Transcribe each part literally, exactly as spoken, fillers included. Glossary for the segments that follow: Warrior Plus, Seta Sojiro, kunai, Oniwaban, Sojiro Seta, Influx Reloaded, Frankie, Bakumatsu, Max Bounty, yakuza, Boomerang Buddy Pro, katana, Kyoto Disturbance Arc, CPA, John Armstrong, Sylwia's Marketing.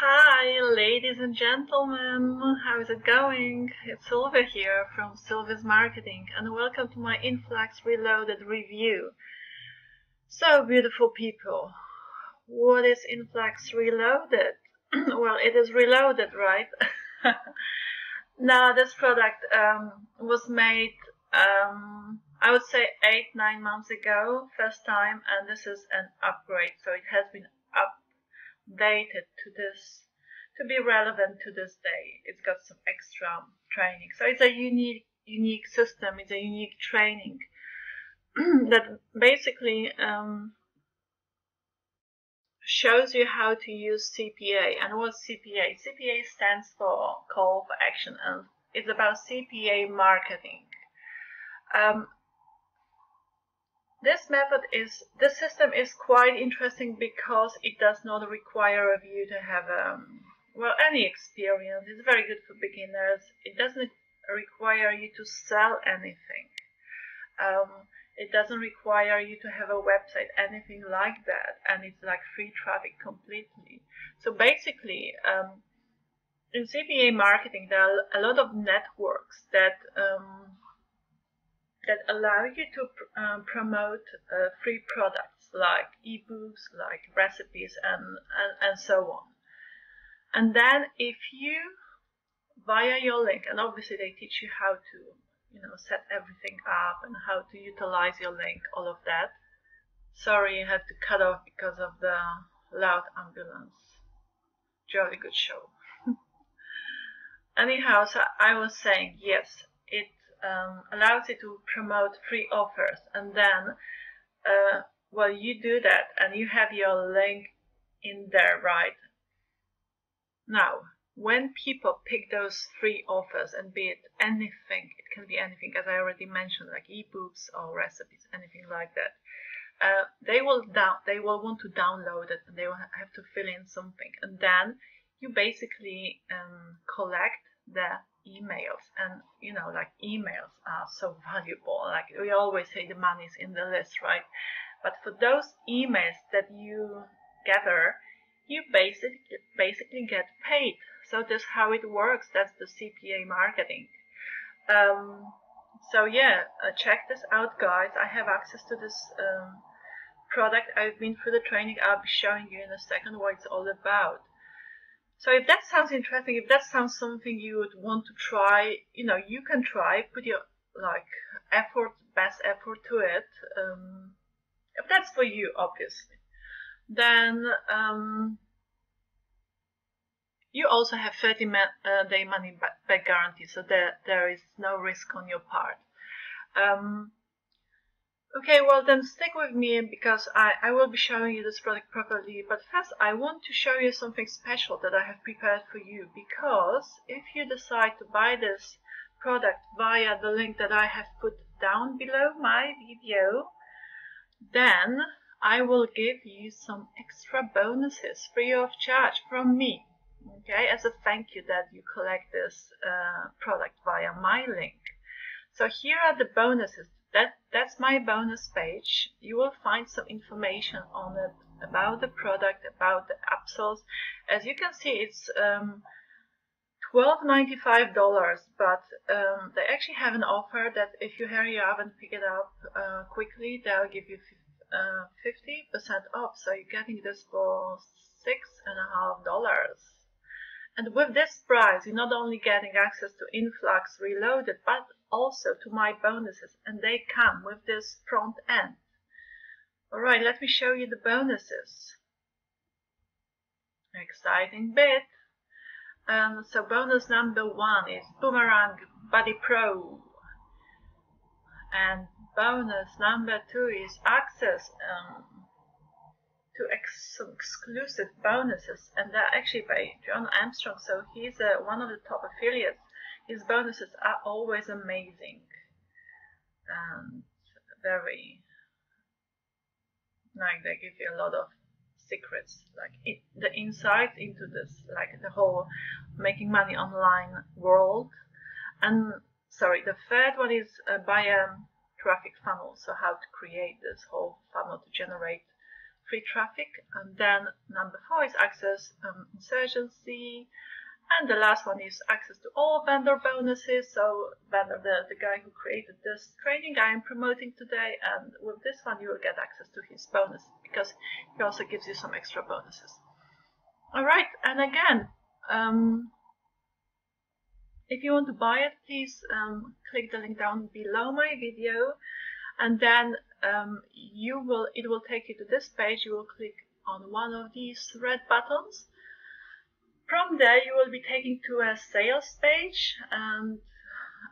Hi, ladies and gentlemen, how is it going? It's Silvia here from Silvia's Marketing, and welcome to my Influx Reloaded review. So, beautiful people, what is Influx Reloaded? Well, it is reloaded, right? Now, this product um, was made, um, I would say, eight, nine months ago, first time, and this is an upgrade, so it has been upgraded. Dated to this to be relevant to this day. It's got some extra training, so it's a unique unique system. It's a unique training that basically um, shows you how to use C P A. And what's C P A? C P A stands for Call for Action, and it's about C P A marketing. Um, This method is, this system is quite interesting because it does not require of you to have, um, well, any experience. It's very good for beginners. It doesn't require you to sell anything. Um, it doesn't require you to have a website, anything like that. And it's like free traffic completely. So basically, um, in C P A marketing, there are a lot of networks that, um, that allow you to um, promote uh, free products like ebooks, like recipes, and, and, and so on. And then if you, via your link, and obviously they teach you how to, you know, set everything up and how to utilize your link, all of that. Sorry, I had to cut off because of the loud ambulance. Jolly good show. Anyhow, so I was saying, yes, it Um, allows you to promote free offers, and then uh, well, you do that and you have your link in there, right? Now, when people pick those free offers, and be it anything, it can be anything, as I already mentioned, like ebooks or recipes, anything like that, uh, they will down they will want to download it, and they will have to fill in something, and then you basically um, collect the emails. And you know, like, emails are so valuable. Like, we always say the money's in the list, right? But for those emails that you gather, you basically basically get paid. So that's how it works. That's the C P A marketing. Um, so yeah, uh, check this out, guys. I have access to this um, product. I've been through the training. I'll be showing you in a second what it's all about. So if that sounds interesting, if that sounds something you would want to try, you know, you can try, put your, like, effort, best effort to it. Um, if that's for you, obviously, then um, you also have thirty day money back guarantee, so there, there is no risk on your part. Um, Okay, well then stick with me, because I, I will be showing you this product properly. But first I want to show you something special that I have prepared for you, because if you decide to buy this product via the link that I have put down below my video, then I will give you some extra bonuses free of charge from me, okay, as a thank you that you collect this uh, product via my link. So here are the bonuses. That, that's my bonus page. You will find some information on it about the product, about the upsells. As you can see, it's um, twelve ninety-five, but um, they actually have an offer that if you hurry up and pick it up uh, quickly, they'll give you uh, fifty percent off. So you're getting this for six and a half dollars. And with this price, you're not only getting access to Influx Reloaded, but also to my bonuses, and they come with this front end. All right, let me show you the bonuses. Exciting bit. Um, so bonus number one is Boomerang Buddy Pro. And bonus number two is access um, to ex exclusive bonuses, and they're actually by John Armstrong, so he's uh, one of the top affiliates. His bonuses are always amazing and very, like, they give you a lot of secrets, like it, the insight into this, like the whole making money online world. And sorry, the third one is uh, by a um, traffic funnel, so how to create this whole funnel to generate free traffic, and then number four is access um, insurgency, and the last one is access to all vendor bonuses. So vendor, the, the guy who created this training I am promoting today, and with this one you will get access to his bonus, because he also gives you some extra bonuses. All right, and again, um, if you want to buy it, please um, click the link down below my video, and then um, you will it will take you to this page. You will click on one of these red buttons. From there, you will be taken to a sales page, and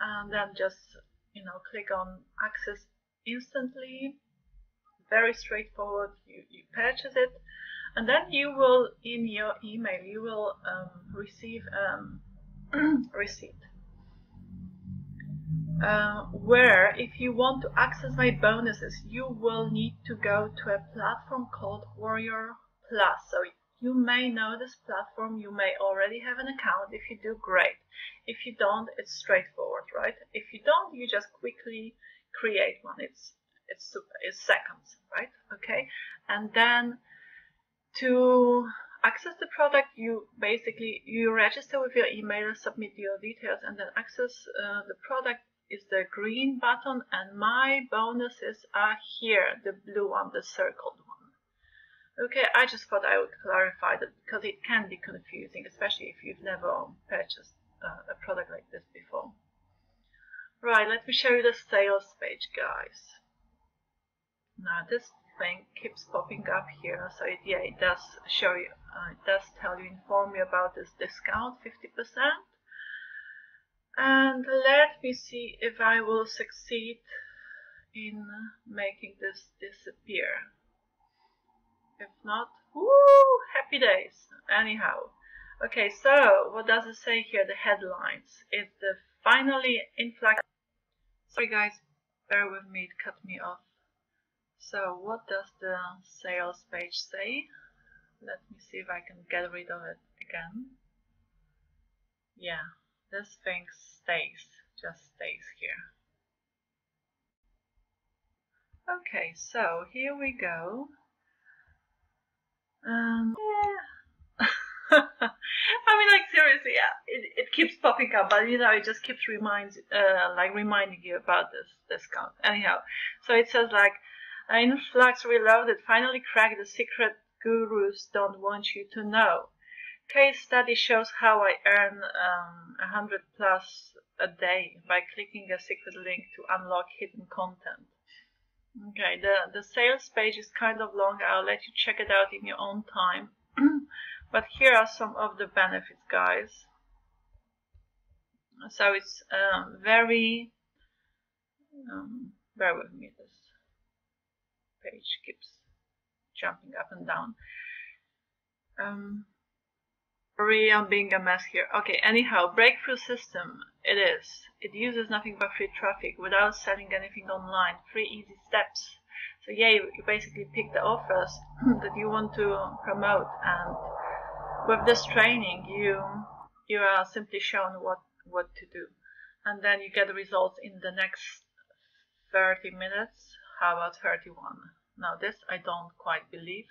and then just you know click on access instantly. Very straightforward. You, you purchase it, and then you will, in your email, you will um, receive um, receipt, uh, where if you want to access my bonuses, you will need to go to a platform called Warrior Plus. So you may know this platform, you may already have an account. If you do, great. If you don't, it's straightforward, right? If you don't, you just quickly create one. It's it's super, it's seconds, right? Okay, and then to access the product, you basically you register with your email, submit your details, and then access uh, the product is the green button, and my bonuses are here, the blue one, the circled one. Okay, I just thought I would clarify that, because it can be confusing, especially if you've never purchased uh, a product like this before. Right, let me show you the sales page, guys. Now this thing keeps popping up here, so it, yeah, it does show you, uh, it does tell you, inform you about this discount, fifty percent. And let me see if I will succeed in making this disappear. If not, woo, happy days. Anyhow, okay, so what does it say here? The headlines. It's the finally influx. Sorry guys, bear with me, it cut me off. So what does the sales page say? Let me see if I can get rid of it again. Yeah, this thing stays, just stays here. Okay, so here we go. Um, yeah. I mean, like seriously, yeah, it, it keeps popping up, but you know, it just keeps reminds, uh, like reminding you about this discount. Anyhow, so it says like, Influx Reloaded finally cracked the secret gurus don't want you to know. Case study shows how I earn um, one hundred plus a day by clicking a secret link to unlock hidden content. Okay, the, the sales page is kind of long. I'll let you check it out in your own time. But here are some of the benefits, guys. So it's um, very... Um, bear with me, this page keeps jumping up and down. Um, really, I'm being a mess here. Okay, anyhow, breakthrough system it is. It uses nothing but free traffic without selling anything online. Three easy steps. So yeah, you, you basically pick the offers that you want to promote, and with this training, you you are simply shown what what to do, and then you get the results in the next thirty minutes. How about thirty-one? Now this I don't quite believe.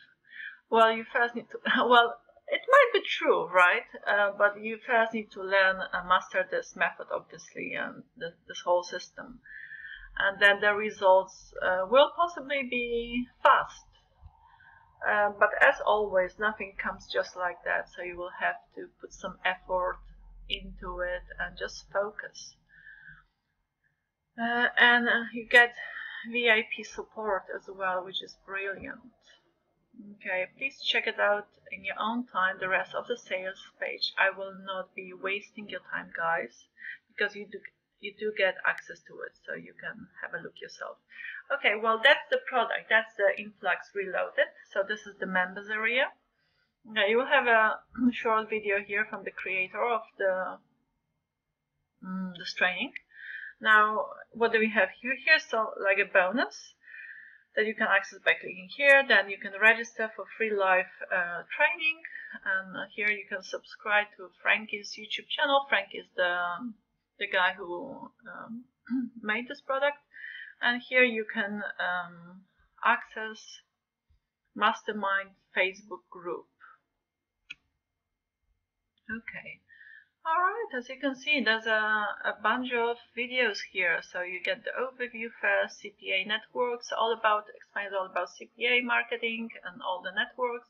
Well, you first need to, well, it might be true, right? Uh, but you first need to learn and master this method, obviously, and the, this whole system. And then the results uh, will possibly be fast. Uh, but as always, nothing comes just like that. So you will have to put some effort into it and just focus. Uh, and uh, you get V I P support as well, which is brilliant. Okay, please check it out in your own time, the rest of the sales page. I will not be wasting your time, guys, because you do you do get access to it, so you can have a look yourself. Okay, well, that's the product, that's the Influx Reloaded. So this is the members area. Now you will have a short video here from the creator of the um, this training. Now, what do we have here? Here's so, like a bonus that you can access by clicking here. Then you can register for free live uh, training. And here you can subscribe to Frankie's YouTube channel. Frankie is the, the guy who um, made this product. And here you can um, access mastermind Facebook group. Okay. All right, as you can see, there's a, a bunch of videos here. So you get the overview first, C P A networks, all about, explains all about C P A marketing and all the networks.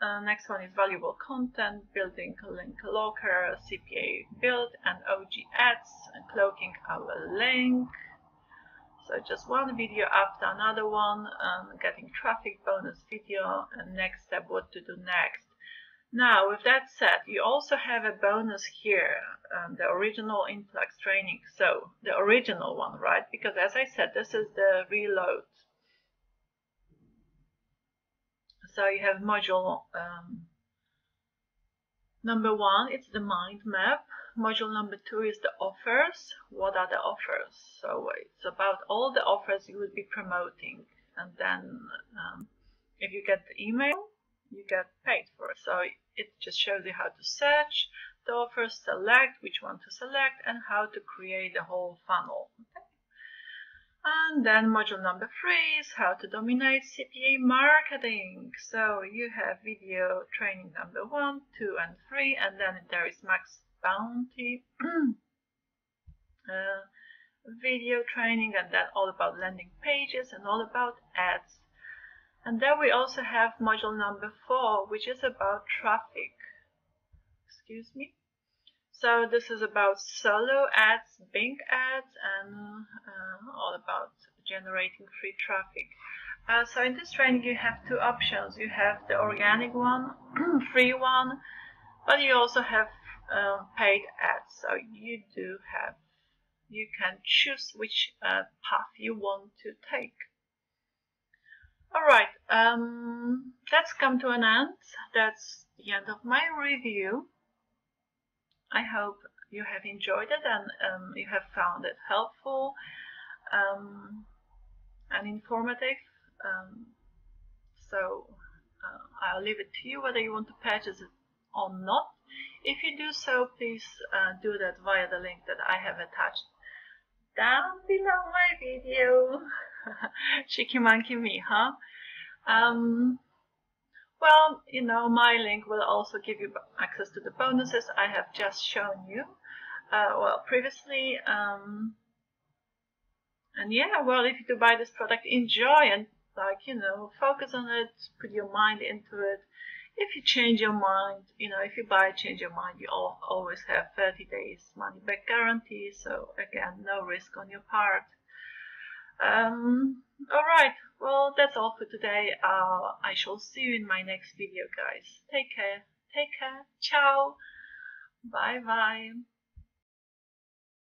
Uh, next one is valuable content, building link locker, C P A build, and O G ads, and cloaking our link. So just one video after another one, um, getting traffic, bonus video, and next step, what to do next. Now, with that said, you also have a bonus here, um, the original Influx training. So, the original one, right? Because as I said, this is the reload. So, you have module um, number one, it's the mind map. Module number two is the offers. What are the offers? So, it's about all the offers you would be promoting. And then, um, if you get the email, you get paid for it. So it just shows you how to search the offers, select which one to select, and how to create the whole funnel. Okay. And then module number three is how to dominate C P A marketing. So you have video training number one, two, and three, and then there is Max Bounty uh, video training, and then all about landing pages and all about ads. And then we also have module number four, which is about traffic. Excuse me. So this is about solo ads, Bing ads, and uh, all about generating free traffic. Uh, so in this training, you have two options. You have the organic one, free one, but you also have uh, paid ads. So you do have, you can choose which uh, path you want to take. Alright, um, that's come to an end. That's the end of my review. I hope you have enjoyed it and um, you have found it helpful um, and informative. Um, so uh, I'll leave it to you whether you want to purchase it or not. If you do so, please uh, do that via the link that I have attached down below my video. Cheeky monkey me, huh? Um, well, you know, my link will also give you access to the bonuses I have just shown you, uh, well, previously. Um, and yeah, well, if you do buy this product, enjoy and, like, you know, focus on it, put your mind into it. If you change your mind, you know, if you buy, change your mind, you all, always have thirty days money back guarantee. So again, no risk on your part. Um, alright, well, that's all for today. Uh, I shall see you in my next video, guys. Take care, take care, ciao, bye bye.